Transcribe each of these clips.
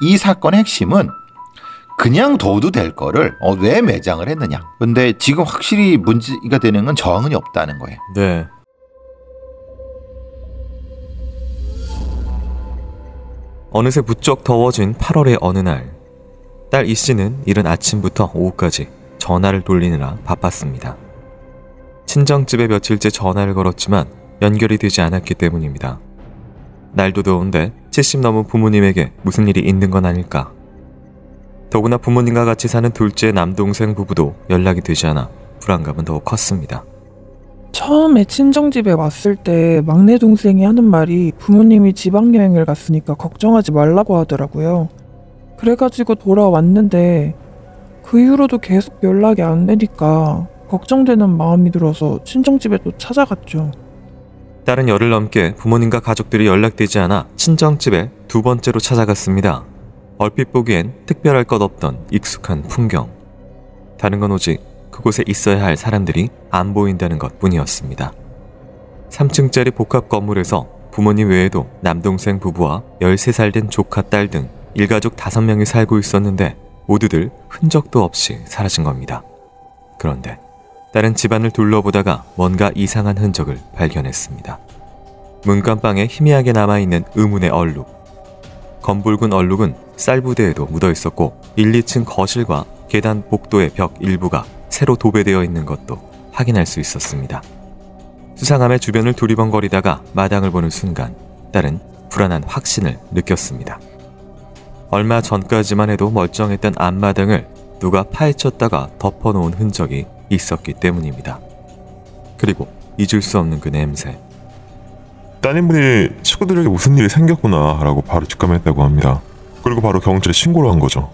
이 사건의 핵심은 그냥 둬도 될 거를 왜 매장을 했느냐. 근데 지금 확실히 문제가 되는 건 저항은이 없다는 거예요. 네. 어느새 부쩍 더워진 8월의 어느 날, 딸 이씨는 이른 아침부터 오후까지 전화를 돌리느라 바빴습니다. 친정집에 며칠째 전화를 걸었지만 연결이 되지 않았기 때문입니다. 날도 더운데 70 넘은 부모님에게 무슨 일이 있는 건 아닐까. 더구나 부모님과 같이 사는 둘째 남동생 부부도 연락이 되지 않아 불안감은 더욱 컸습니다. 처음에 친정집에 왔을 때 막내 동생이 하는 말이 부모님이 지방여행을 갔으니까 걱정하지 말라고 하더라고요. 그래가지고 돌아왔는데 그 이후로도 계속 연락이 안 되니까 걱정되는 마음이 들어서 친정집에 또 찾아갔죠. 딸은 열흘 넘게 부모님과 가족들이 연락되지 않아 친정집에 두 번째로 찾아갔습니다. 얼핏 보기엔 특별할 것 없던 익숙한 풍경. 다른 건 오직 그곳에 있어야 할 사람들이 안 보인다는 것 뿐이었습니다. 3층짜리 복합 건물에서 부모님 외에도 남동생 부부와 13살 된 조카, 딸 등 일가족 5명이 살고 있었는데 모두들 흔적도 없이 사라진 겁니다. 그런데 딸은 집안을 둘러보다가 뭔가 이상한 흔적을 발견했습니다. 문간방에 희미하게 남아있는 의문의 얼룩. 검붉은 얼룩은 쌀부대에도 묻어있었고 1, 2층 거실과 계단 복도의 벽 일부가 새로 도배되어 있는 것도 확인할 수 있었습니다. 수상함에 주변을 두리번거리다가 마당을 보는 순간 딸은 불안한 확신을 느꼈습니다. 얼마 전까지만 해도 멀쩡했던 앞마당을 누가 파헤쳤다가 덮어놓은 흔적이 있었기 때문입니다. 그리고 잊을 수 없는 그 냄새. 따님분이 친구들에게 무슨 일이 생겼구나 라고 바로 직감했다고 합니다. 그리고 바로 경찰에 신고를 한 거죠.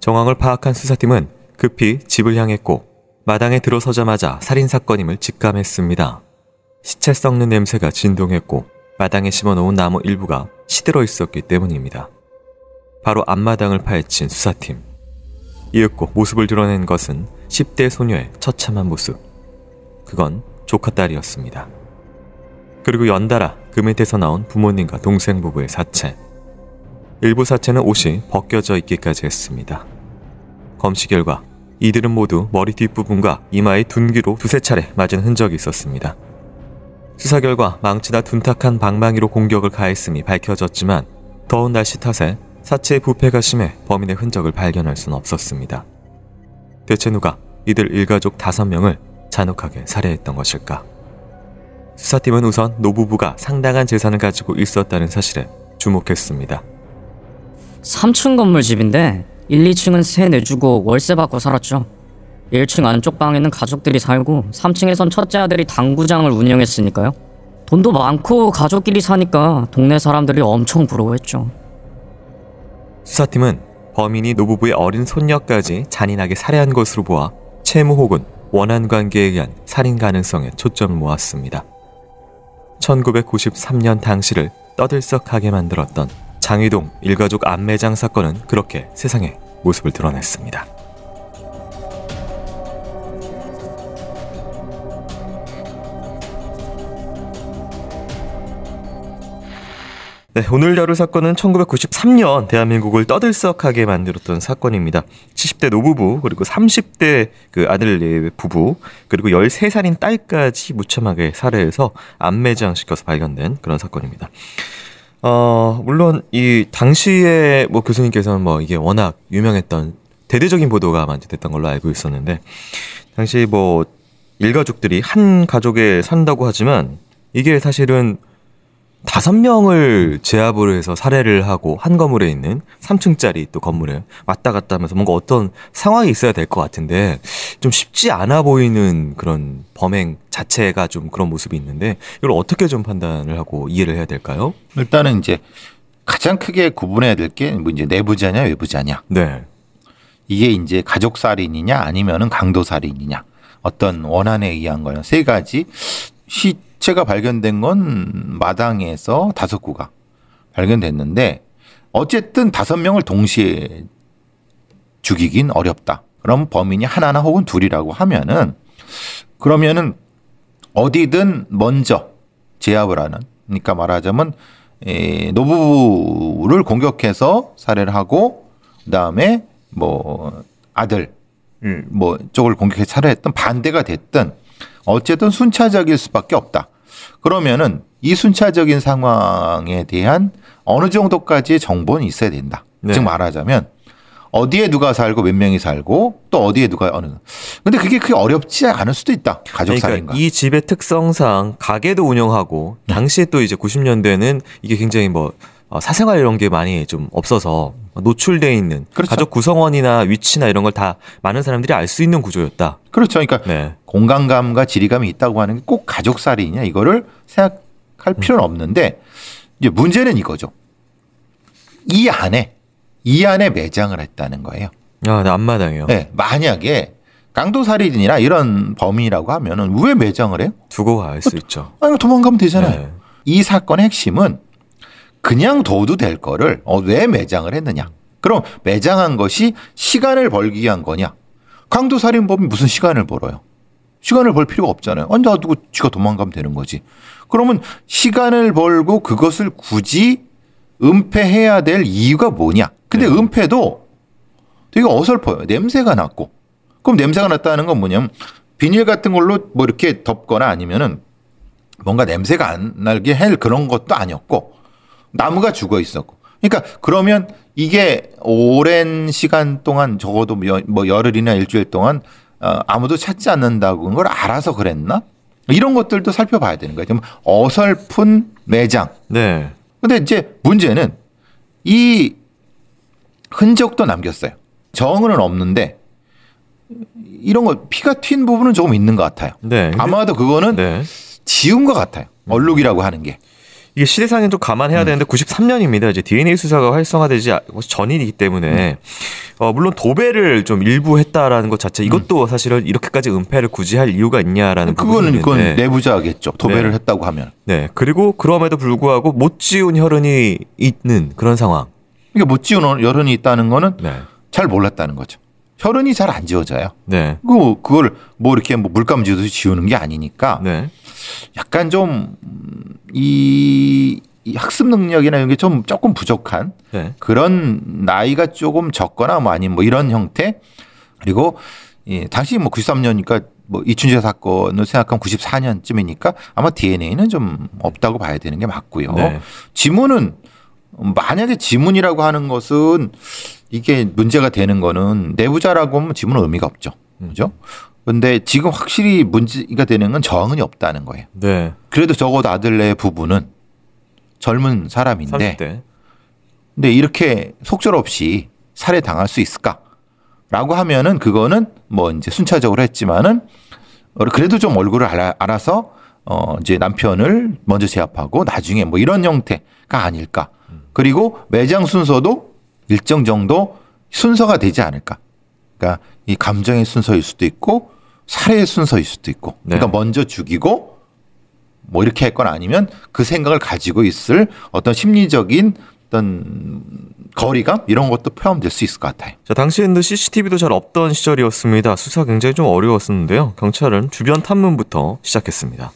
정황을 파악한 수사팀은 급히 집을 향했고 마당에 들어서자마자 살인사건임을 직감했습니다. 시체 썩는 냄새가 진동했고 마당에 심어놓은 나무 일부가 시들어 있었기 때문입니다. 바로 앞마당을 파헤친 수사팀. 이윽고 모습을 드러낸 것은 10대 소녀의 처참한 모습. 그건 조카 딸이었습니다. 그리고 연달아 그 밑에서 나온 부모님과 동생 부부의 사체. 일부 사체는 옷이 벗겨져 있기까지 했습니다. 검시 결과 이들은 모두 머리 뒷부분과 이마의 둔기로 2~3차례 맞은 흔적이 있었습니다. 수사 결과 망치나 둔탁한 방망이로 공격을 가했음이 밝혀졌지만 더운 날씨 탓에 사체의 부패가 심해 범인의 흔적을 발견할 수는 없었습니다. 대체 누가 이들 일가족 5명을 잔혹하게 살해했던 것일까? 수사팀은 우선 노부부가 상당한 재산을 가지고 있었다는 사실에 주목했습니다. 3층 건물집인데 1, 2층은 세 내주고 월세 받고 살았죠. 1층 안쪽 방에는 가족들이 살고 3층에선 첫째 아들이 당구장을 운영했으니까요. 돈도 많고 가족끼리 사니까 동네 사람들이 엄청 부러워했죠. 수사팀은 범인이 노부부의 어린 손녀까지 잔인하게 살해한 것으로 보아 채무 혹은 원한 관계에 의한 살인 가능성에 초점을 모았습니다. 1993년 당시를 떠들썩하게 만들었던 장위동 일가족 암매장 사건은 그렇게 세상에 모습을 드러냈습니다. 네, 오늘 다룰 사건은 1993년 대한민국을 떠들썩하게 만들었던 사건입니다. 70대 노부부, 그리고 30대 그 아들 부부, 그리고 13살인 딸까지 무참하게 살해해서 암매장시켜서 발견된 그런 사건입니다. 물론 이 당시에 뭐 교수님께서는 뭐 이게 워낙 유명했던 대대적인 보도가 많이 됐던 걸로 알고 있었는데, 당시 뭐 일가족들이 한 가족에 산다고 하지만 이게 사실은 5명을 제압을 해서 살해를 하고 한 건물에 있는 3층짜리 또 건물에 왔다 갔다 하면서 뭔가 어떤 상황이 있어야 될 것 같은데 좀 쉽지 않아 보이는 그런 범행 자체가 좀 그런 모습이 있는데 이걸 어떻게 좀 판단을 하고 이해를 해야 될까요? 일단은 이제 가장 크게 구분해야 될 게 뭐 이제 내부자냐 외부자냐. 네. 이게 이제 가족살인이냐 아니면은 강도살인이냐, 어떤 원한에 의한 거냐. 세 가지. 시체가 발견된 건 마당에서 5구가 발견됐는데 어쨌든 5명을 동시에 죽이긴 어렵다. 그럼 범인이 하나나 혹은 둘이라고 하면은, 그러면은 어디든 먼저 제압을 하는, 그러니까 말하자면 노부부를 공격해서 살해를 하고 그다음에 뭐 아들 뭐 쪽을 공격해 살해했던 반대가 됐든 어쨌든 순차적일 수밖에 없다. 그러면은 이 순차적인 상황에 대한 어느 정도까지의 정보는 있어야 된다. 네. 즉 말하자면 어디에 누가 살고 몇 명이 살고 또 어디에 누가 어느. 근데 그게 그렇게 어렵지 않을 수도 있다. 가족살인가. 그러니까 이 집의 특성상 가게도 운영하고 당시에 또 이제 90년대에는 이게 굉장히 뭐 사생활 이런 게 많이 좀 없어서 노출돼 있는 그렇죠. 가족 구성원이나 위치나 이런 걸 다 많은 사람들이 알 수 있는 구조였다. 그렇죠. 그러니까 네. 공간감과 지리감이 있다고 하는 게 꼭 가족살이냐 이거를 생각할 필요는 없는데 이제 문제는 이거죠. 이 안에 매장을 했다는 거예요. 아, 앞마당이요. 네, 만약에 강도살인이나 이런 범인이라고 하면은 왜 매장을 해요? 두고 갈 수 있죠. 아니 도망가면 되잖아요. 네. 이 사건의 핵심은 그냥 둬도 될 거를 왜 매장을 했느냐. 그럼 매장한 것이 시간을 벌기 위한 거냐. 강도살인범이 무슨 시간을 벌어요. 시간을 벌 필요가 없잖아요. 아니 놔두고 쥐가 도망가면 되는 거지. 그러면 시간을 벌고 그것을 굳이 은폐해야 될 이유가 뭐냐. 근데 네. 은폐도 되게 어설퍼요. 냄새가 났고. 그럼 냄새가 났다는 건 뭐냐면 비닐 같은 걸로 뭐 이렇게 덮거나 아니면은 뭔가 냄새가 안 나게 할 그런 것도 아니었고 나무가 죽어 있었고. 그러니까 그러면 이게 오랜 시간 동안 적어도 뭐 열흘이나 일주일 동안 아무도 찾지 않는다고 그걸 알아서 그랬나? 이런 것들도 살펴봐야 되는 거예요. 좀 어설픈 매장. 네. 근데 이제 문제는 이 흔적도 남겼어요. 정은 없는데 이런 거 피가 튄 부분은 조금 있는 것 같아요. 네. 아마도 그거는 네. 지운 것 같아요. 얼룩이라고 하는 게. 이게 시대상에는 좀 감안해야 되는데 93년입니다. 이제 DNA 수사가 활성화되지 전이기 때문에 물론 도배를 좀 일부 했다라는 것 자체 이것도 사실은 이렇게까지 은폐를 굳이 할 이유가 있냐라는 부분인데 그건 내부자겠죠. 도배를 네. 했다고 하면. 네. 그리고 그럼에도 불구하고 못 지운 혈흔이 있는 그런 상황. 그러니까 못 지운 혈흔이 있다는 거는 네. 잘 몰랐다는 거죠. 혈흔이 잘 안 지워져요. 네. 그걸 뭐 이렇게 뭐 물감 지우듯이 지우는 게 아니니까 네. 약간 좀 이 학습 능력이나 이런 게 좀 조금 부족한 네. 그런 나이가 조금 적거나 뭐 아니면 뭐 이런 형태 그리고 예, 당시 뭐 93년이니까 뭐 이춘재 사건을 생각하면 94년쯤이니까 아마 DNA는 좀 없다고 봐야 되는 게 맞고요. 네. 지문은 만약에 지문이라고 하는 것은 이게 문제가 되는 거는 내부자라고 하면 지문은 의미가 없죠. 그죠? 근데 지금 확실히 문제가 되는 건 저항은이 없다는 거예요. 네. 그래도 적어도 아들네 부부는 젊은 사람인데 30대. 근데 이렇게 속절없이 살해당할 수 있을까라고 하면은 그거는 뭐 이제 순차적으로 했지만은 그래도 좀 얼굴을 알아서 이제 남편을 먼저 제압하고 나중에 뭐 이런 형태가 아닐까. 그리고 매장 순서도 일정 정도 순서가 되지 않을까. 그러니까 이 감정의 순서일 수도 있고 살해의 순서일 수도 있고 네. 그러니까 먼저 죽이고 뭐 이렇게 할 건 아니면 그 생각을 가지고 있을 어떤 심리적인 어떤 거리감 이런 것도 포함될 수 있을 것 같아요. 자, 당시에는 CCTV도 잘 없던 시절이었습니다. 수사 굉장히 좀 어려웠었는데요. 경찰은 주변 탐문부터 시작했습니다.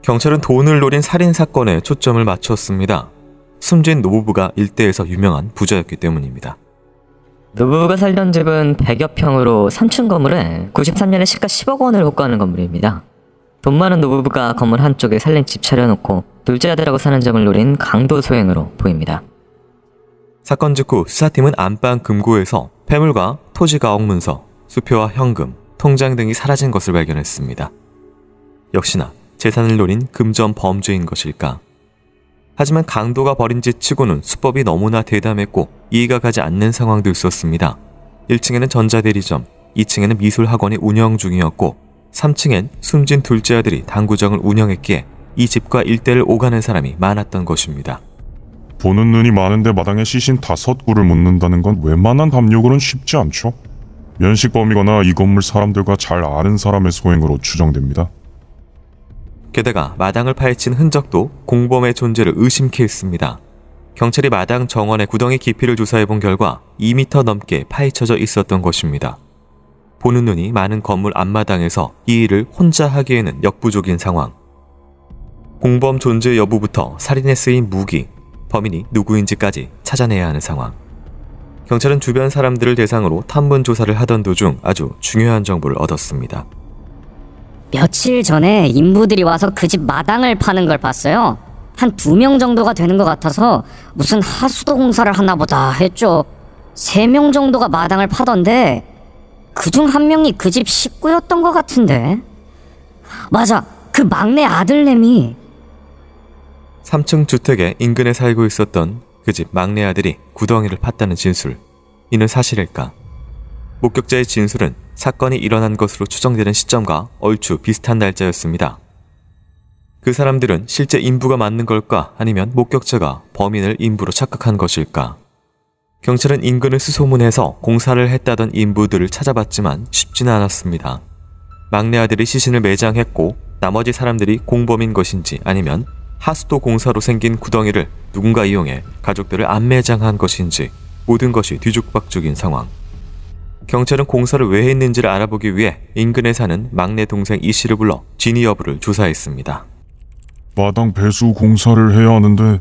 경찰은 돈을 노린 살인사건에 초점을 맞췄습니다. 숨진 노부부가 일대에서 유명한 부자였기 때문입니다. 노부부가 살던 집은 100여 평으로 3층 건물에 93년에 시가 10억 원을 호가하는 건물입니다. 돈 많은 노부부가 건물 한쪽에 살림집 차려놓고 둘째 아들하고 사는 점을 노린 강도 소행으로 보입니다. 사건 직후 수사팀은 안방 금고에서 폐물과 토지 가옥문서, 수표와 현금, 통장 등이 사라진 것을 발견했습니다. 역시나 재산을 노린 금전 범죄인 것일까? 하지만 강도가 벌인 짓 치고는 수법이 너무나 대담했고 이해가 가지 않는 상황도 있었습니다. 1층에는 전자대리점, 2층에는 미술학원이 운영 중이었고 3층엔 숨진 둘째 아들이 당구장을 운영했기에 이 집과 일대를 오가는 사람이 많았던 것입니다. 보는 눈이 많은데 마당에 시신 5구를 묻는다는 건 웬만한 담력으로는 쉽지 않죠. 면식범이거나 이 건물 사람들과 잘 아는 사람의 소행으로 추정됩니다. 게다가 마당을 파헤친 흔적도 공범의 존재를 의심케 했습니다. 경찰이 마당 정원의 구덩이 깊이를 조사해본 결과 2m 넘게 파헤쳐져 있었던 것입니다. 보는 눈이 많은 건물 앞마당에서 이 일을 혼자 하기에는 역부족인 상황. 공범 존재 여부부터 살인에 쓰인 무기, 범인이 누구인지까지 찾아내야 하는 상황. 경찰은 주변 사람들을 대상으로 탐문 조사를 하던 도중 아주 중요한 정보를 얻었습니다. 며칠 전에 인부들이 와서 그 집 마당을 파는 걸 봤어요. 한 2명 정도가 되는 것 같아서 무슨 하수도 공사를 하나 보다 했죠. 3명 정도가 마당을 파던데 그중 1명이 그 집 식구였던 것 같은데. 맞아, 그 막내 아들내미. 3층 주택의 인근에 살고 있었던 그 집 막내 아들이 구덩이를 팠다는 진술. 이는 사실일까? 목격자의 진술은 사건이 일어난 것으로 추정되는 시점과 얼추 비슷한 날짜였습니다. 그 사람들은 실제 인부가 맞는 걸까, 아니면 목격자가 범인을 인부로 착각한 것일까? 경찰은 인근을 수소문해서 공사를 했다던 인부들을 찾아봤지만 쉽지는 않았습니다. 막내 아들이 시신을 매장했고 나머지 사람들이 공범인 것인지, 아니면 하수도 공사로 생긴 구덩이를 누군가 이용해 가족들을 안매장한 것인지, 모든 것이 뒤죽박죽인 상황. 경찰은 공사를 왜 했는지를 알아보기 위해 인근에 사는 막내 동생 이 씨를 불러 진위 여부를 조사했습니다. 마당 배수 공사를 해야 하는데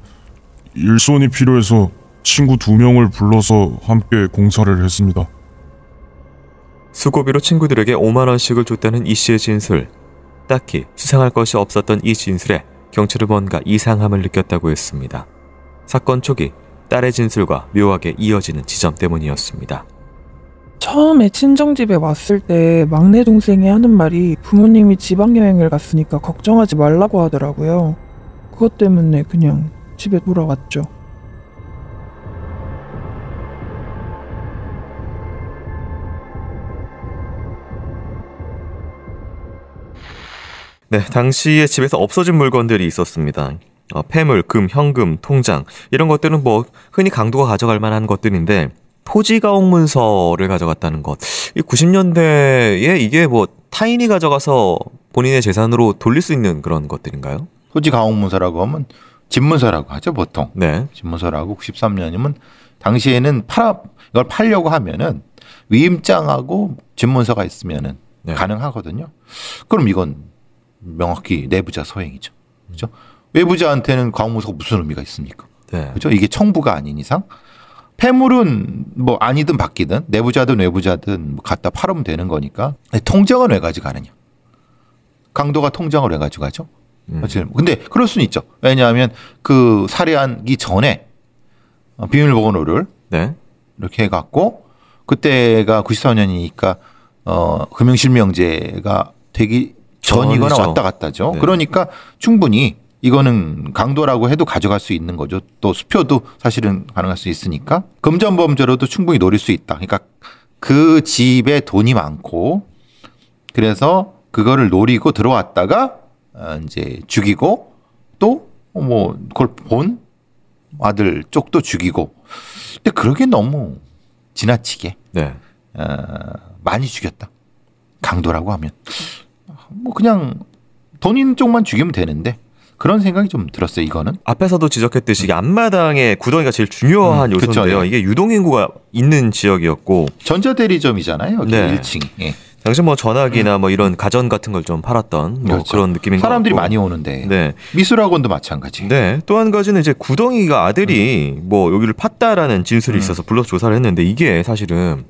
일손이 필요해서 친구 2명을 불러서 함께 공사를 했습니다. 수고비로 친구들에게 5만 원씩을 줬다는 이 씨의 진술. 딱히 수상할 것이 없었던 이 진술에 경찰은 뭔가 이상함을 느꼈다고 했습니다. 사건 초기 딸의 진술과 묘하게 이어지는 지점 때문이었습니다. 처음에 친정집에 왔을 때 막내 동생이 하는 말이 부모님이 지방여행을 갔으니까 걱정하지 말라고 하더라고요. 그것 때문에 그냥 집에 돌아왔죠. 네, 당시에 집에서 없어진 물건들이 있었습니다. 폐물, 금, 현금, 통장 이런 것들은 뭐 흔히 강도가 가져갈 만한 것들인데 토지가옥 문서를 가져갔다는 것. 90년대에 이게 뭐 타인이 가져가서 본인의 재산으로 돌릴 수 있는 그런 것들인가요? 토지가옥 문서라고 하면 집문서라고 하죠, 보통. 네. 집문서라고 93년이면 당시에는 이걸 팔려고 하면은 위임장하고 집문서가 있으면은 네. 가능하거든요. 그럼 이건 명확히 내부자 소행이죠. 그죠? 외부자한테는 가옥 문서가 무슨 의미가 있습니까? 네. 그죠? 이게 청부가 아닌 이상. 폐물은 뭐 아니든 바뀌든 내부자든 외부자든 갖다 팔으면 되는 거니까. 통장은 왜 가져가느냐. 강도가 통장을 왜 가져가죠? 근데 그럴 수는 있죠. 왜냐하면 그 살해하기 전에 비밀보호를 네. 이렇게 해갖고 그때가 94년이니까 금융실명제가 되기 전이거나 왔다 갔다죠. 네. 그러니까 충분히 이거는 강도라고 해도 가져갈 수 있는 거죠. 또 수표도 사실은 가능할 수 있으니까 금전범죄로도 충분히 노릴 수 있다. 그러니까 그 집에 돈이 많고 그래서 그거를 노리고 들어왔다가 이제 죽이고 또 뭐 그걸 본 아들 쪽도 죽이고. 근데 그러게 너무 지나치게 네. 많이 죽였다. 강도라고 하면 뭐 그냥 돈 있는 쪽만 죽이면 되는데. 그런 생각이 좀 들었어요, 이거는. 앞에서도 지적했듯이 앞마당의 구덩이가 제일 중요한 요소인데요. 그쵸, 네. 이게 유동인구가 있는 지역이었고. 전자대리점이잖아요, 네. 1층이. 예. 당시 뭐 전화기나 뭐 이런 가전 같은 걸 좀 팔았던 뭐 그렇죠. 그런 느낌인 것 같고. 사람들이 많이 오는데. 네. 미술학원도 마찬가지. 네. 또 한 가지는 이제 구덩이가 아들이 뭐 여기를 팠다라는 진술이 있어서 불러서 조사를 했는데 이게 사실은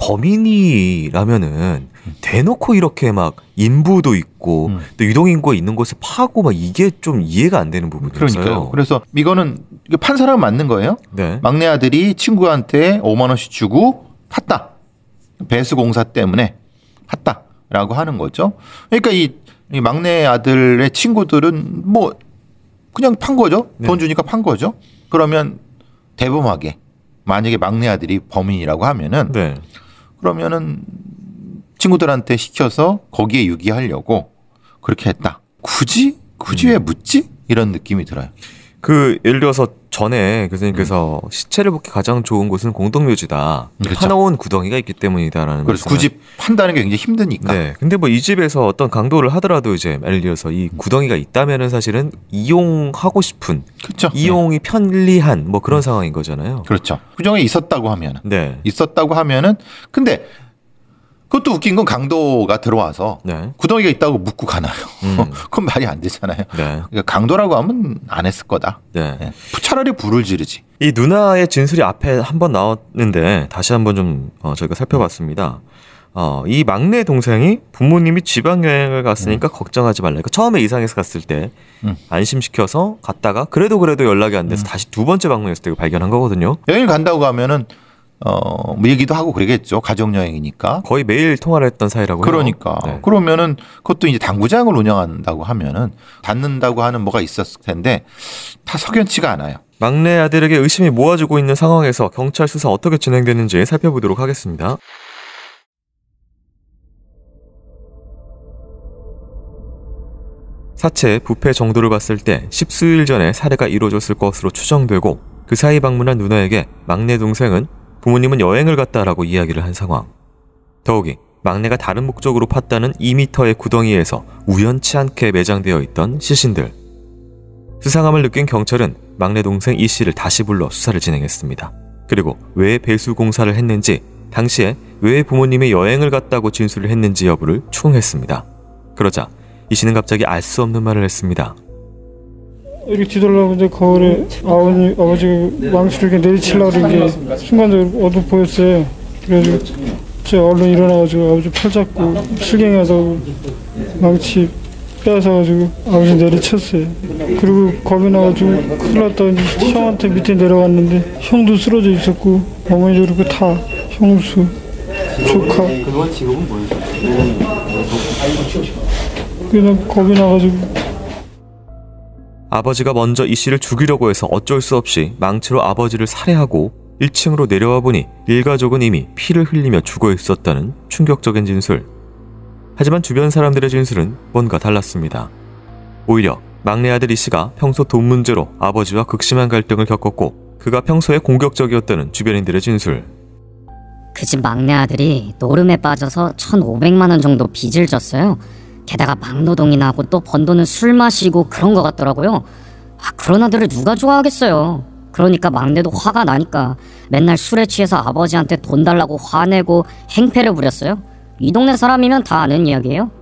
범인이라면은 대놓고 이렇게 막 인부도 있고 또 유동인구가 있는 곳을 파고 막 이게 좀 이해가 안 되는 부분이었어요. 그러니까요. 그래서 이거는 판 사람 맞는 거예요. 네. 막내 아들이 친구한테 5만 원씩 주고 팠다. 배수공사 때문에 팠다라고 하는 거죠. 그러니까 이 막내 아들의 친구들은 뭐 그냥 판 거죠. 네. 돈 주니까 판 거죠. 그러면 대범하게 만약에 막내 아들이 범인이라고 하면은 네. 그러면은 친구들한테 시켜서 거기에 유기하려고 그렇게 했다. 굳이 왜 묻지? 이런 느낌이 들어요. 그 예를 들어서 전에 교수님께서 시체를 묻기 가장 좋은 곳은 공동묘지다. 그렇죠. 파놓은 구덩이가 있기 때문이다라는 거죠. 굳이 판다는 게 굉장히 힘드니까. 네. 근데 뭐 이 집에서 어떤 강도를 하더라도 이제 예를 들어서 이 구덩이가 있다면은 사실은 이용하고 싶은, 그렇죠. 이용이 네. 편리한 뭐 그런 상황인 거잖아요. 그렇죠. 구덩이 있었다고 하면은. 네. 있었다고 하면은 근데 그것도 웃긴 건 강도가 들어와서 네. 구덩이가 있다고 묻고 가나요? 그건 말이 안 되잖아요. 네. 그러니까 강도라고 하면 안 했을 거다. 네. 네. 차라리 불을 지르지. 이 누나의 진술이 앞에 한번 나왔는데 다시 한번 좀 저희가 살펴봤습니다. 이 막내 동생이 부모님이 지방여행을 갔으니까 걱정하지 말라. 그러니까 처음에 이상해서 갔을 때 안심시켜서 갔다가 그래도 연락이 안 돼서 다시 두 번째 방문했을 때 발견한 거거든요. 여행을 간다고 하면은 뭐 얘기도 하고 그러겠죠. 가족여행이니까. 거의 매일 통화를 했던 사이라고요. 그러니까. 네. 그러면은 그것도 이제 당구장을 운영한다고 하면은 닫는다고 하는 뭐가 있었을 텐데 다 석연치가 않아요. 막내 아들에게 의심이 모아지고 있는 상황에서 경찰 수사 어떻게 진행되는지 살펴보도록 하겠습니다. 사체 부패 정도를 봤을 때 10수일 전에 살해가 이루어졌을 것으로 추정되고 그 사이 방문한 누나에게 막내 동생은 부모님은 여행을 갔다라고 이야기를 한 상황. 더욱이 막내가 다른 목적으로 팠다는 2m의 구덩이에서 우연치 않게 매장되어 있던 시신들. 수상함을 느낀 경찰은 막내 동생 이 씨를 다시 불러 수사를 진행했습니다. 그리고 왜 배수 공사를 했는지, 당시에 왜 부모님이 여행을 갔다고 진술을 했는지 여부를 추궁했습니다. 그러자 이 씨는 갑자기 알 수 없는 말을 했습니다. 이렇게 뒤돌아보는데 거울에 아버지가 망치를 이렇게 내리치려고 그러는 게 순간적으로 어둡 보였어요. 그래서 제가 얼른 일어나가지고 아버지 팔 잡고 실갱이하다고 망치 빼앗아가지고 아버지 내리쳤어요. 그리고 겁이 나가지고 큰일 났다고 형한테 밑에 내려갔는데 형도 쓰러져 있었고 어머니도 그렇고 다 형수, 조카. 그동안 직업은 뭐였어요? 그냥 겁이 나가지고. 아버지가 먼저 이 씨를 죽이려고 해서 어쩔 수 없이 망치로 아버지를 살해하고 1층으로 내려와 보니 일가족은 이미 피를 흘리며 죽어 있었다는 충격적인 진술. 하지만 주변 사람들의 진술은 뭔가 달랐습니다. 오히려 막내 아들 이 씨가 평소 돈 문제로 아버지와 극심한 갈등을 겪었고 그가 평소에 공격적이었다는 주변인들의 진술. 그 집 막내 아들이 노름에 빠져서 1,500만 원 정도 빚을 졌어요. 게다가 막노동이나 하고 또 번 돈은 술 마시고 그런 것 같더라고요. 그런 아들을 누가 좋아하겠어요. 그러니까 막내도 화가 나니까 맨날 술에 취해서 아버지한테 돈 달라고 화내고 행패를 부렸어요. 이 동네 사람이면 다 아는 이야기예요.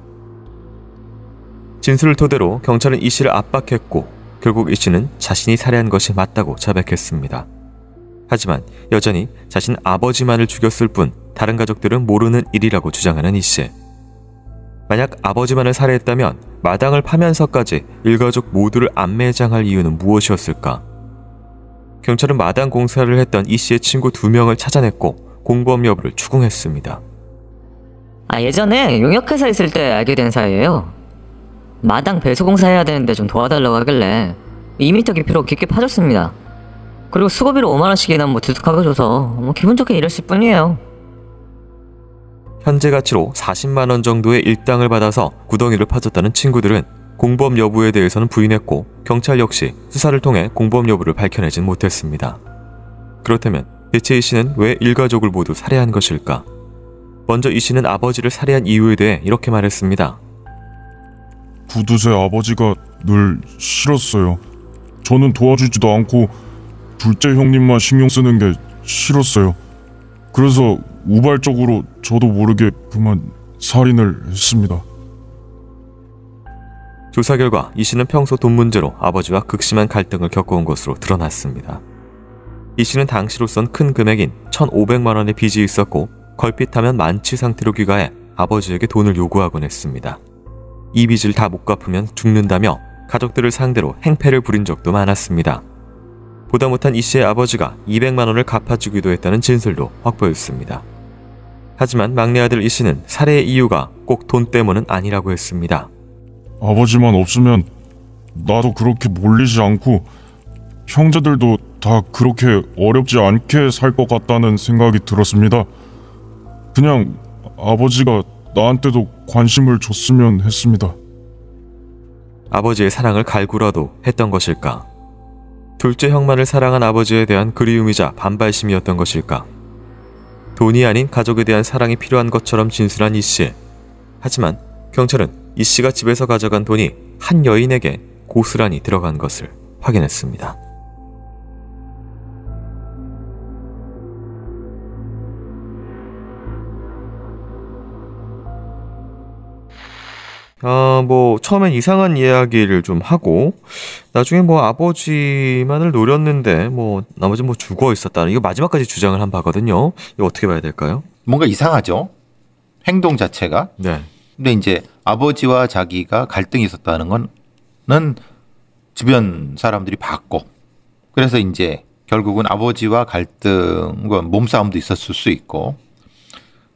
진술을 토대로 경찰은 이 씨를 압박했고 결국 이 씨는 자신이 살해한 것이 맞다고 자백했습니다. 하지만 여전히 자신 아버지만을 죽였을 뿐 다른 가족들은 모르는 일이라고 주장하는 이 씨. 만약 아버지만을 살해했다면 마당을 파면서까지 일가족 모두를 안매장할 이유는 무엇이었을까? 경찰은 마당 공사를 했던 이 씨의 친구 2명을 찾아냈고 공범 여부를 추궁했습니다. 예전에 용역회사 있을 때 알게 된 사이예요. 마당 배수 공사해야 되는데 좀 도와달라고 하길래 2m 깊이로 깊게 파줬습니다. 그리고 수고비로 5만 원씩이나 두둑하게 줘서 기분 좋게 일했을 뿐이에요. 현재 가치로 40만 원 정도의 일당을 받아서 구덩이를 파졌다는 친구들은 공범 여부에 대해서는 부인했고 경찰 역시 수사를 통해 공범 여부를 밝혀내진 못했습니다. 그렇다면 대체 이 씨는 왜 일가족을 모두 살해한 것일까? 먼저 이 씨는 아버지를 살해한 이유에 대해 이렇게 말했습니다. 구두쇠 아버지가 늘 싫었어요. 저는 도와주지도 않고 둘째 형님만 신경 쓰는 게 싫었어요. 그래서 우발적으로 저도 모르게 그만 살인을 했습니다. 조사 결과 이 씨는 평소 돈 문제로 아버지와 극심한 갈등을 겪어온 것으로 드러났습니다. 이 씨는 당시로선 큰 금액인 1,500만 원의 빚이 있었고 걸핏하면 만취 상태로 귀가해 아버지에게 돈을 요구하곤 했습니다. 이 빚을 다 못 갚으면 죽는다며 가족들을 상대로 행패를 부린 적도 많았습니다. 보다 못한 이 씨의 아버지가 200만 원을 갚아주기도 했다는 진술도 확보했습니다. 하지만 막내 아들 이 씨는 살해의 이유가 꼭 돈 때문은 아니라고 했습니다. 아버지만 없으면 나도 그렇게 몰리지 않고 형제들도 다 그렇게 어렵지 않게 살 것 같다는 생각이 들었습니다. 그냥 아버지가 나한테도 관심을 줬으면 했습니다. 아버지의 사랑을 갈구라도 했던 것일까? 둘째 형만을 사랑한 아버지에 대한 그리움이자 반발심이었던 것일까? 돈이 아닌 가족에 대한 사랑이 필요한 것처럼 진술한 이 씨. 하지만 경찰은 이 씨가 집에서 가져간 돈이 한 여인에게 고스란히 들어간 것을 확인했습니다. 뭐 처음엔 이상한 이야기를 좀 하고 나중에 뭐 아버지만을 노렸는데 뭐 나머지는 뭐 죽어 있었다는, 이거 마지막까지 주장을 한 바거든요. 이거 어떻게 봐야 될까요? 뭔가 이상하죠, 행동 자체가. 네. 근데 이제 아버지와 자기가 갈등이 있었다는 거는 주변 사람들이 봤고, 그래서 이제 결국은 아버지와 갈등과 몸싸움도 있었을 수 있고,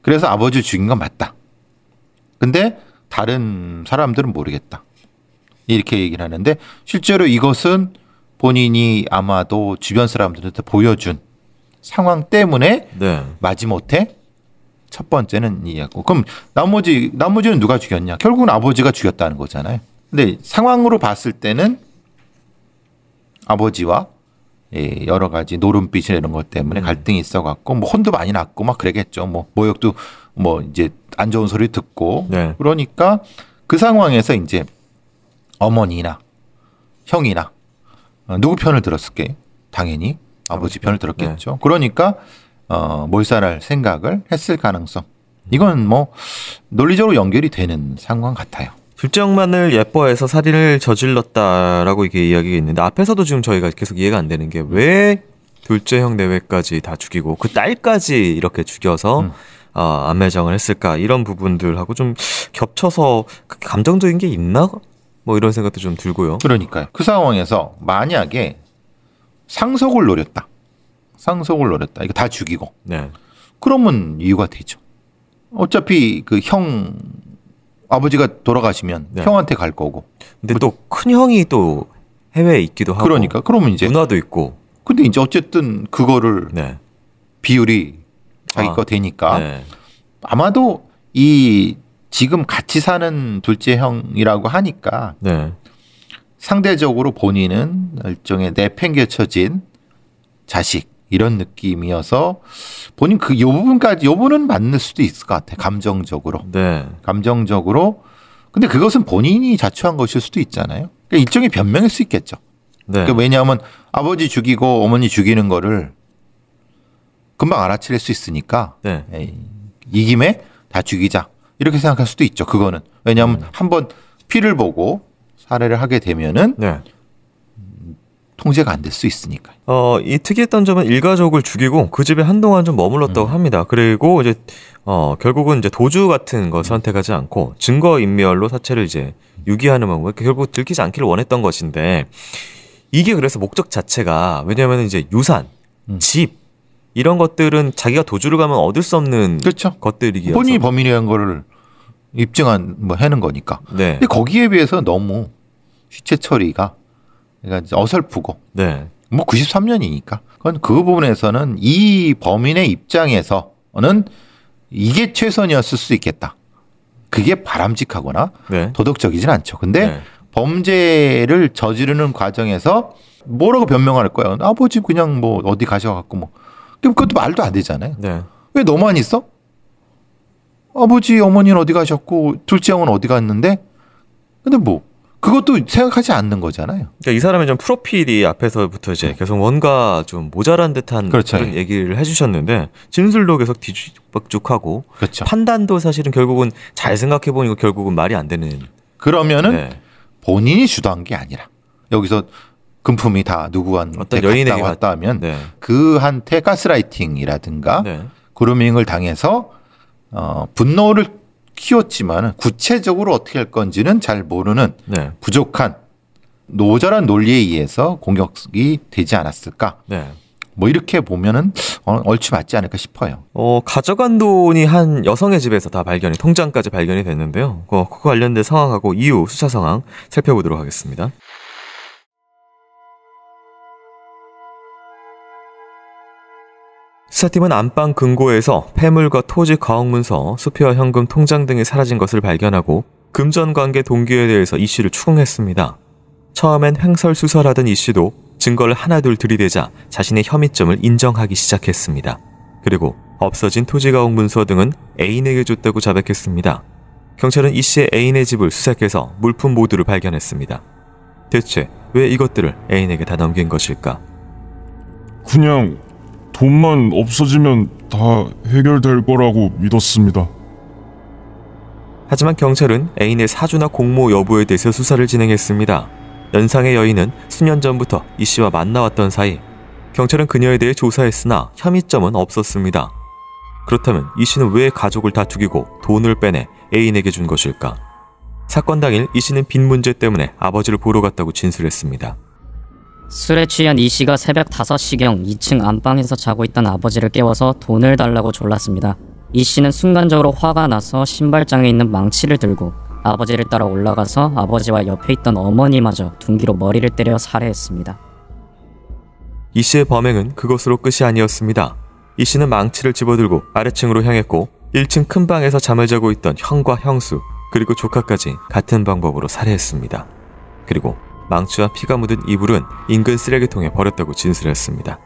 그래서 아버지를 죽인 건 맞다. 근데 다른 사람들은 모르겠다, 이렇게 얘기를 하는데, 실제로 이것은 본인이 아마도 주변 사람들한테 보여준 상황 때문에, 네, 마지못해 첫 번째는 이해하고, 그럼 나머지는 누가 죽였냐? 결국은 아버지가 죽였다는 거잖아요. 근데 상황으로 봤을 때는 아버지와 여러 가지 노름빛이나 이런 것 때문에 갈등이 있어갖고 뭐 혼도 많이 났고 막 그러겠죠. 뭐 모욕도 뭐 이제 안 좋은 소리 듣고. 네. 그러니까 그 상황에서 이제 어머니나 형이나 누구 편을 들었을게? 당연히 아버지 편을 들었겠죠. 네. 그러니까 몰살할 생각을 했을 가능성. 이건 뭐 논리적으로 연결이 되는 상황 같아요. 둘째형만을 예뻐해서 살인을 저질렀다라고 이게 이야기가 있는데, 앞에서도 지금 저희가 계속 이해가 안 되는 게 왜 둘째형 내외까지 다 죽이고 그 딸까지 이렇게 죽여서 암매장을 했을까, 이런 부분들하고 좀 겹쳐서 감정적인 게 있나? 뭐 이런 생각도 좀 들고요. 그러니까요. 그 상황에서 만약에 상속을 노렸다. 이거 다 죽이고. 네. 그러면 이유가 되죠. 어차피 그 형 아버지가 돌아가시면, 네, 형한테 갈 거고. 근데 또 큰 형이 또 해외에 있기도 하고. 그러니까 그러면 이제 누나도 있고. 근데 이제 어쨌든 그거를, 네, 비율이 자기 거 되니까. 네. 아마도 이 지금 같이 사는 둘째 형이라고 하니까, 네, 상대적으로 본인은 일종의 내팽개쳐진 자식, 이런 느낌이어서 본인 그 요 부분까지, 요 부분은 맞는 수도 있을 것 같아, 감정적으로. 네. 감정적으로. 근데 그것은 본인이 자초한 것일 수도 있잖아요. 그러니까 일종의 변명일 수 있겠죠. 네. 그러니까 왜냐하면 아버지 죽이고 어머니 죽이는 거를 금방 알아차릴 수 있으니까, 네, 에이, 이 김에 다 죽이자, 이렇게 생각할 수도 있죠. 그거는 왜냐하면 한번 피를 보고 살해를 하게 되면은, 네, 통제가 안 될 수 있으니까. 이 특이했던 점은 일가족을 죽이고 그 집에 한동안 좀 머물렀다고 합니다. 그리고 이제 결국은 이제 도주 같은 거 선택하지 않고 증거 인멸로 사체를 이제 유기하는 방법, 결국 들키지 않기를 원했던 것인데, 이게 그래서 목적 자체가, 왜냐하면 이제 유산, 집, 이런 것들은 자기가 도주를 가면 얻을 수 없는, 그렇죠, 것들이기여서 본인이 범인이라는 거를 입증한 뭐 해는 거니까. 네. 근데 거기에 비해서 너무 시체 처리가, 그러니까 어설프고. 네. 뭐 93년이니까. 그건 그 부분에서는 이 범인의 입장에서는 이게 최선이었을 수 있겠다. 그게 바람직하거나, 네, 도덕적이진 않죠. 근데, 네, 범죄를 저지르는 과정에서 뭐라고 변명할 거야? 아버지 그냥 뭐 어디 가셔갖고 뭐. 그것도 말도 안 되잖아요. 네. 왜 너만 있어? 아버지, 어머니는 어디 가셨고 둘째 형은 어디 갔는데? 근데 뭐. 그것도 생각하지 않는 거잖아요. 그러니까 이 사람의 좀 프로필이 앞에서부터 이제 계속 뭔가 좀 모자란 듯한, 그렇죠, 그런 얘기를 해주셨는데, 진술도 계속 뒤죽박죽하고, 그렇죠, 판단도 사실은 결국은 잘 생각해보니까 결국은 말이 안 되는. 그러면은, 네, 본인이 주도한 게 아니라, 여기서 금품이 다 누구한테 어떤 여인에게 갔다 하면, 네, 그한테 가스라이팅이라든가, 네, 그루밍을 당해서 분노를 키웠지만 구체적으로 어떻게 할 건지는 잘 모르는, 네, 부족한 모자란 논리에 의해서 공격이 되지 않았을까. 네. 뭐 이렇게 보면은 얼추 맞지 않을까 싶어요. 가져간 돈이 한 여성의 집에서 다 발견이, 통장까지 발견이 됐는데요. 그거 관련된 상황하고 이후 수사 상황 살펴보도록 하겠습니다. 수사팀은 안방 금고에서 폐물과 토지 가옥문서, 수표와 현금 통장 등이 사라진 것을 발견하고 금전관계 동기에 대해서 이 씨를 추궁했습니다. 처음엔 횡설수설하던 이 씨도 증거를 하나둘 들이대자 자신의 혐의점을 인정하기 시작했습니다. 그리고 없어진 토지 가옥문서 등은 애인에게 줬다고 자백했습니다. 경찰은 이 씨의 애인의 집을 수색해서 물품 모두를 발견했습니다. 대체 왜 이것들을 애인에게 다 넘긴 것일까? 그냥 돈만 없어지면 다 해결될 거라고 믿었습니다. 하지만 경찰은 애인의 사주나 공모 여부에 대해서 수사를 진행했습니다. 연상의 여인은 수년 전부터 이씨와 만나왔던 사이 경찰은 그녀에 대해 조사했으나 혐의점은 없었습니다. 그렇다면 이씨는 왜 가족을 다 죽이고 돈을 빼내 애인에게 준 것일까? 사건 당일 이씨는 빚 문제 때문에 아버지를 보러 갔다고 진술했습니다. 술에 취한 이씨가 새벽 5시경 2층 안방에서 자고 있던 아버지를 깨워서 돈을 달라고 졸랐습니다. 이씨는 순간적으로 화가 나서 신발장에 있는 망치를 들고 아버지를 따라 올라가서 아버지와 옆에 있던 어머니마저 둔기로 머리를 때려 살해했습니다. 이씨의 범행은 그것으로 끝이 아니었습니다. 이씨는 망치를 집어들고 아래층으로 향했고 1층 큰 방에서 잠을 자고 있던 형과 형수 그리고 조카까지 같은 방법으로 살해했습니다. 그리고 망치와 피가 묻은 이불은 인근 쓰레기통에 버렸다고 진술했습니다.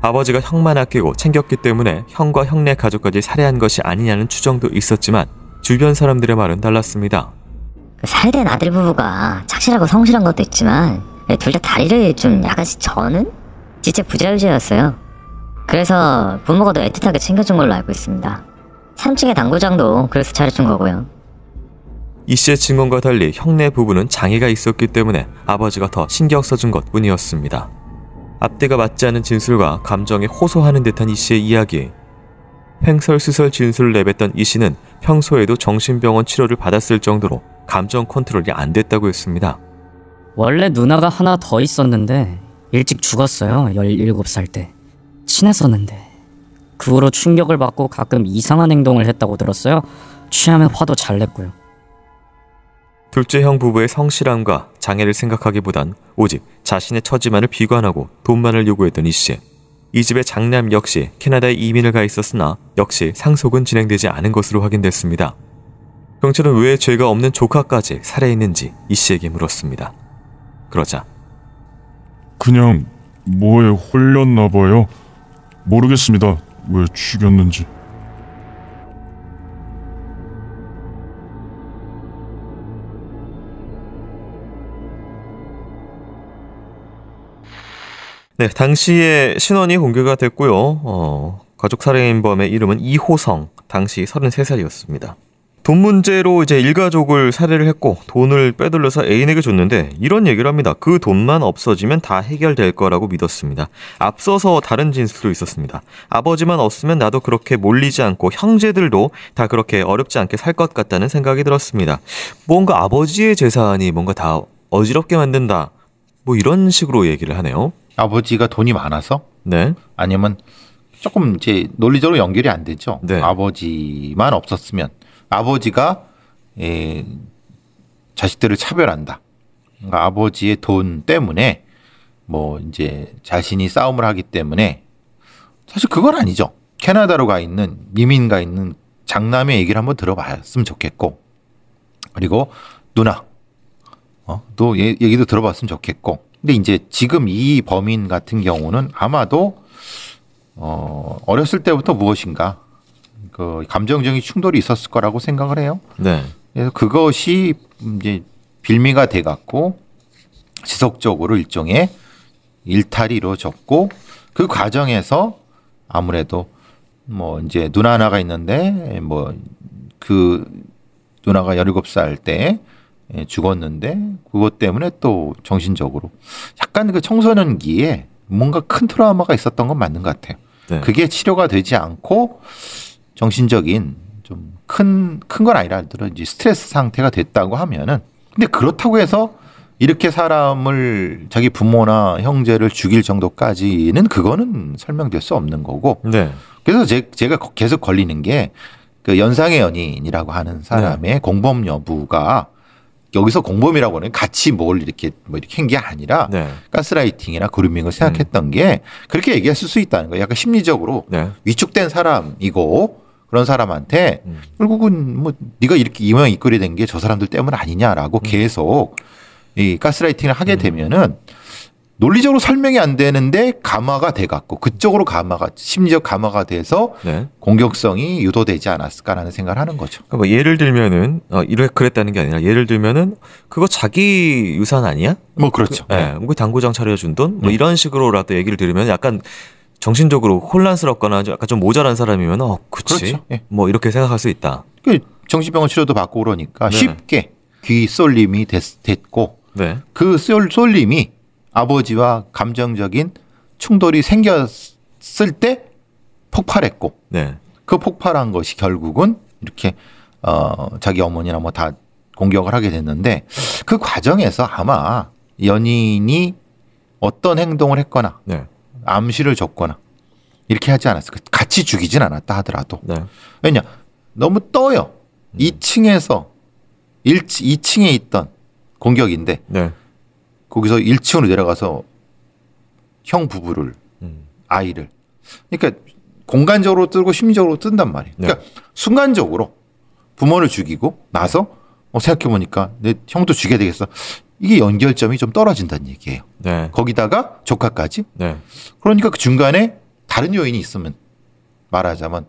아버지가 형만 아끼고 챙겼기 때문에 형과 형네 가족까지 살해한 것이 아니냐는 추정도 있었지만 주변 사람들의 말은 달랐습니다. 그 살해된 아들 부부가 착실하고 성실한 것도 있지만 둘 다 다리를 좀 약간씩 저는 지체 부자유자였어요. 그래서 부모가 더 애틋하게 챙겨준 걸로 알고 있습니다. 3층의 당구장도 그래서 잘해준 거고요. 이 씨의 증언과 달리 형네 부부는 장애가 있었기 때문에 아버지가 더 신경 써준 것 뿐이었습니다. 앞뒤가 맞지 않은 진술과 감정에 호소하는 듯한 이 씨의 이야기. 횡설수설 진술을 내뱉던 이 씨는 평소에도 정신병원 치료를 받았을 정도로 감정 컨트롤이 안 됐다고 했습니다. 원래 누나가 하나 더 있었는데 일찍 죽었어요. 17살 때. 친했었는데. 그 후로 충격을 받고 가끔 이상한 행동을 했다고 들었어요. 취하면 화도 잘 냈고요. 둘째 형 부부의 성실함과 장애를 생각하기보단 오직 자신의 처지만을 비관하고 돈만을 요구했던 이씨. 이 집의 장남 역시 캐나다에 이민을 가 있었으나 역시 상속은 진행되지 않은 것으로 확인됐습니다. 경찰은 왜 죄가 없는 조카까지 살해했는지 이씨에게 물었습니다. 그러자 그냥 뭐에 홀렸나 봐요. 모르겠습니다. 왜 죽였는지. 네, 당시에 신원이 공개가 됐고요. 가족 살해인범의 이름은 이호성, 당시 33살이었습니다. 돈 문제로 이제 일가족을 살해를 했고 돈을 빼돌려서 애인에게 줬는데 이런 얘기를 합니다. 그 돈만 없어지면 다 해결될 거라고 믿었습니다. 앞서서 다른 진술도 있었습니다. 아버지만 없으면 나도 그렇게 몰리지 않고 형제들도 다 그렇게 어렵지 않게 살 것 같다는 생각이 들었습니다. 뭔가 아버지의 재산이 뭔가 다 어지럽게 만든다. 뭐 이런 식으로 얘기를 하네요. 아버지가 돈이 많아서? 네. 아니면 조금 이제 논리적으로 연결이 안 되죠. 네. 아버지만 없었으면. 아버지가 자식들을 차별한다. 그러니까 아버지의 돈 때문에 뭐 이제 자신이 싸움을 하기 때문에 사실 그건 아니죠. 캐나다로 가 있는 이민 가 있는 장남의 얘기를 한번 들어봤으면 좋겠고 그리고 누나 또 얘기도 들어봤으면 좋겠고 근데 이제 지금 이 범인 같은 경우는 아마도 어렸을 때부터 무엇인가 그 감정적인 충돌이 있었을 거라고 생각을 해요. 네. 그래서 그것이 이제 빌미가 돼갖고 지속적으로 일종의 일탈이 이루어졌고 그 과정에서 아무래도 뭐 이제 누나 하나가 있는데 뭐 그 누나가 17살 때 죽었는데 그것 때문에 또 정신적으로 약간 그 청소년기에 뭔가 큰 트라우마가 있었던 건 맞는 것 같아요. 네. 그게 치료가 되지 않고 정신적인 좀 큰 건 아니라도 이제 스트레스 상태가 됐다고 하면은 근데 그렇다고 해서 이렇게 사람을 자기 부모나 형제를 죽일 정도까지는 그거는 설명될 수 없는 거고. 네. 그래서 제가 계속 걸리는 게 그 연상의 연인이라고 하는 사람의 네. 공범 여부가 여기서 공범이라고 하는 같이 뭘 이렇게 뭐 이렇게 한 게 아니라 네. 가스라이팅이나 그루밍을 생각했던 게 그렇게 얘기했을 수 있다는 거예요. 약간 심리적으로 네. 위축된 사람이고 그런 사람한테 결국은 뭐 네가 이렇게 이 모양 이꼴이 된 게 저 사람들 때문 아니냐라고 계속 이 가스라이팅을 하게 되면은 논리적으로 설명이 안 되는데 감화가 돼 갖고 그쪽으로 감화가 심리적 감화가 돼서 네. 공격성이 유도되지 않았을까라는 생각을 하는 거죠. 그러니까 뭐 예를 들면은 그랬다는 게 아니라 예를 들면은 그거 자기 유산 아니야? 뭐 그렇죠. 예. 네. 뭐 당구장 차려준 돈? 뭐 이런 식으로라도 얘기를 들으면 약간 정신적으로 혼란스럽거나 약간 좀 모자란 사람이면 그렇지. 그렇죠. 네. 뭐 이렇게 생각할 수 있다. 정신병원 치료도 받고 그러니까 네. 쉽게 귀 쏠림이 됐고 네. 그 쏠림이 아버지와 감정적인 충돌이 생겼을 때 폭발했고 네. 그 폭발한 것이 결국은 이렇게 자기 어머니나 뭐 다 공격을 하게 됐는데 그 과정에서 아마 연인이 어떤 행동을 했거나 네. 암시를 줬거나 이렇게 하지 않았을까. 같이 죽이진 않았다 하더라도. 네. 왜냐 너무 떠요. 2층에서 2층에 있던 공격인데 네. 거기서 1층으로 내려가서 형 부부를 아이를 그러니까 공간적으로 뜨고 심리적으로 뜬단 말이에요. 네. 그러니까 순간적으로 부모를 죽이고 나서 생각해보니까 내 형도 죽여야 되겠어. 이게 연결점이 좀 떨어진다는 얘기예요. 네. 거기다가 조카까지. 네. 그러니까 그 중간에 다른 요인이 있으면 말하자면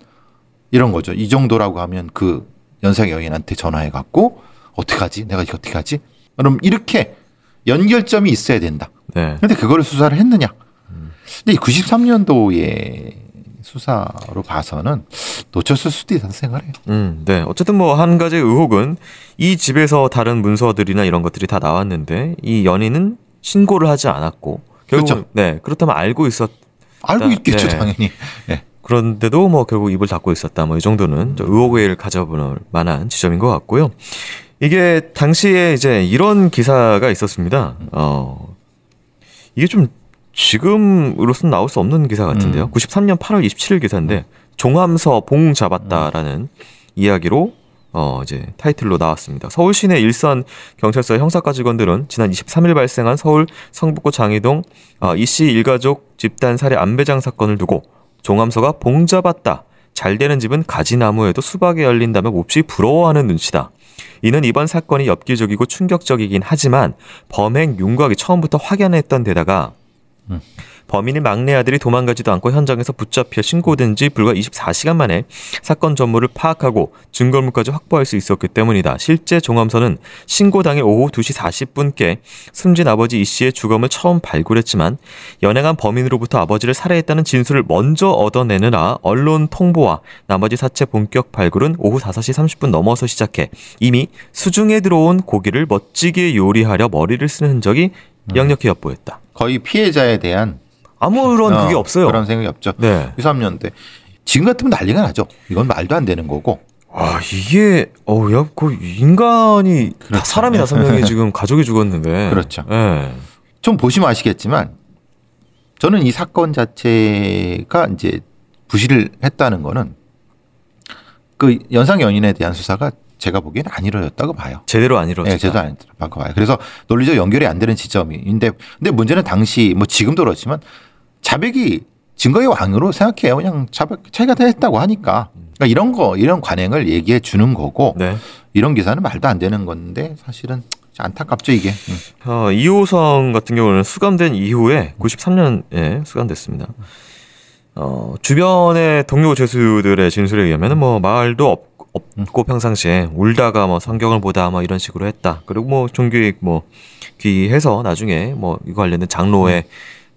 이런 거죠. 이 정도라고 하면 그 연상 여인한테 전화해갖고 어떡하지? 내가 이거 어떡하지? 그럼 이렇게 연결점이 있어야 된다. 네. 근데 그거를 수사를 했느냐? 근데 이 93년도에 수사로 봐서는 놓쳤을 수도 있다는 생각을 해요. 네. 어쨌든 뭐 한 가지 의혹은 이 집에서 다른 문서들이나 이런 것들이 다 나왔는데 이 연인은 신고를 하지 않았고 결국은 그렇죠. 네. 그렇다면 알고 있겠죠, 네. 당연히. 네. 그런데도 뭐 결국 입을 닫고 있었다. 뭐 이 정도는 의혹을 가져볼 만한 지점인 것 같고요. 이게 당시에 이제 이런 기사가 있었습니다. 이게 좀 지금으로서는 나올 수 없는 기사 같은데요. 93년 8월 27일 기사인데 종암서 봉 잡았다라는 이야기로 이제 타이틀로 나왔습니다. 서울 시내 일선 경찰서 형사과 직원들은 지난 23일 발생한 서울 성북구 장위동 이씨 일가족 집단 살해 암배장 사건을 두고 종암서가 봉 잡았다. 잘 되는 집은 가지나무에도 수박이 열린다며 몹시 부러워하는 눈치다. 이는 이번 사건이 엽기적이고 충격적이긴 하지만 범행 윤곽이 처음부터 확연했던 데다가 범인의 막내 아들이 도망가지도 않고 현장에서 붙잡혀 신고된 지 불과 24시간 만에 사건 전모를 파악하고 증거물까지 확보할 수 있었기 때문이다. 실제 종암서는 신고 당일 오후 2시 40분께 숨진 아버지 이 씨의 주검을 처음 발굴했지만 연행한 범인으로부터 아버지를 살해했다는 진술을 먼저 얻어내느라 언론 통보와 나머지 사체 본격 발굴은 오후 5시 30분 넘어서 시작해 이미 수중에 들어온 고기를 멋지게 요리하려 머리를 쓰는 흔적이 역력히 엿보였다. 거의 피해자에 대한 아무런 그게 없어요. 그런 생각이 없죠. 네. 93년대 지금 같으면 난리가 나죠. 이건 말도 안 되는 거고. 아 이게 야 그 인간이 그렇죠. 다 사람이 5명이 지금 가족이 죽었는데. 그렇죠. 네. 좀 보시면 아시겠지만 저는 이 사건 자체가 이제 부실을 했다는 거는 그 연상 연인에 대한 수사가 제가 보기엔 안 이루어졌다고 봐요. 제대로 안 이루어졌다. 네, 제대로 안 이루어졌다고 봐요. 그래서 논리적 연결이 안 되는 지점인데, 근데 문제는 당시 뭐 지금도 그렇지만 자백이 증거의 왕으로 생각해요. 그냥 자백 차이가 됐다고 하니까 그러니까 이런 관행을 얘기해 주는 거고 네. 이런 기사는 말도 안 되는 건데 사실은 안타깝죠 이게. 이호성 같은 경우는 수감된 이후에 93년에 수감됐습니다. 주변의 동료 죄수들의 진술에 의하면 뭐 말도 없고 평상시에 울다가 뭐 성경을 보다 뭐 이런 식으로 했다. 그리고 뭐 종교에 뭐 귀해서 나중에 뭐 이거 관련된 장로의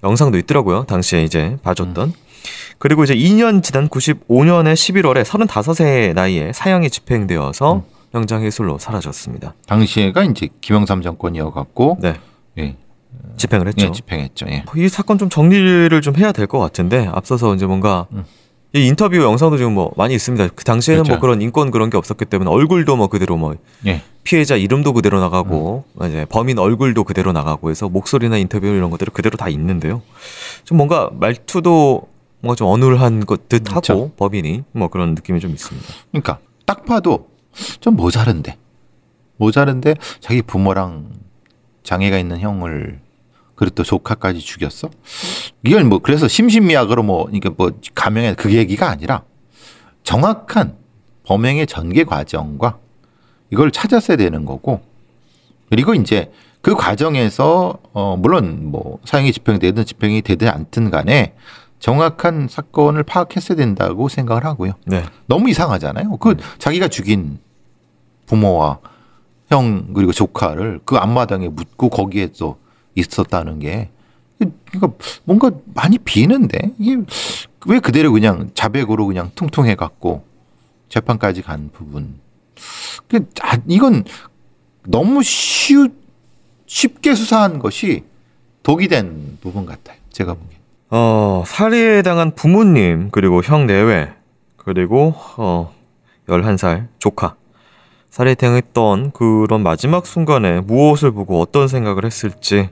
영상도 있더라고요. 당시에 이제 봐줬던. 그리고 이제 2년 지난 95년에 11월에 35세 나이에 사형이 집행되어서 현장 해술로 사라졌습니다. 당시에가 이제 김영삼 정권이어갖고 네. 예. 집행을 했죠. 예, 집행했죠. 예. 이 사건 좀 정리를 좀 해야 될 것 같은데 앞서서 이제 뭔가. 이 인터뷰 영상도 지금 뭐 많이 있습니다. 그 당시에는 그렇죠. 뭐 그런 인권 그런 게 없었기 때문에 얼굴도 뭐 그대로 뭐 예. 피해자 이름도 그대로 나가고 이제 범인 얼굴도 그대로 나가고 해서 목소리나 인터뷰 이런 것들을 그대로 다 있는데요. 좀 뭔가 말투도 뭔가 좀 어눌한 것 듯하고 그렇죠. 범인이 뭐 그런 느낌이 좀 있습니다. 그러니까 딱 봐도 좀 모자른데 자기 부모랑 장애가 있는 형을 그리고 또 조카까지 죽였어? 이걸 뭐 그래서 심신미약으로 뭐 이게 뭐 감형해 그 얘기가 아니라 정확한 범행의 전개 과정과 이걸 찾았어야 되는 거고 그리고 이제 그 과정에서 물론 뭐 사형이 집행되든 집행이 되든 않든 간에 정확한 사건을 파악했어야 된다고 생각을 하고요. 네. 너무 이상하잖아요. 그 자기가 죽인 부모와 형 그리고 조카를 그 앞마당에 묻고 거기에 또 있었다는 게 그러니까 뭔가 많이 비는데 이게 왜 그대로 그냥 자백으로 그냥 퉁퉁해 갖고 재판까지 간 부분 이건 너무 쉽게 수사한 것이 독이 된 부분 같아요. 제가 보기엔. 살해에 당한 부모님 그리고 형 내외 그리고 11살 조카. 살해에 당했던 그런 마지막 순간에 무엇을 보고 어떤 생각을 했을지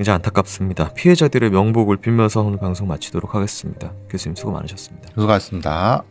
이제 안타깝습니다. 피해자들의 명복을 빌면서 오늘 방송 마치도록 하겠습니다. 교수님 수고 많으셨습니다. 수고하셨습니다.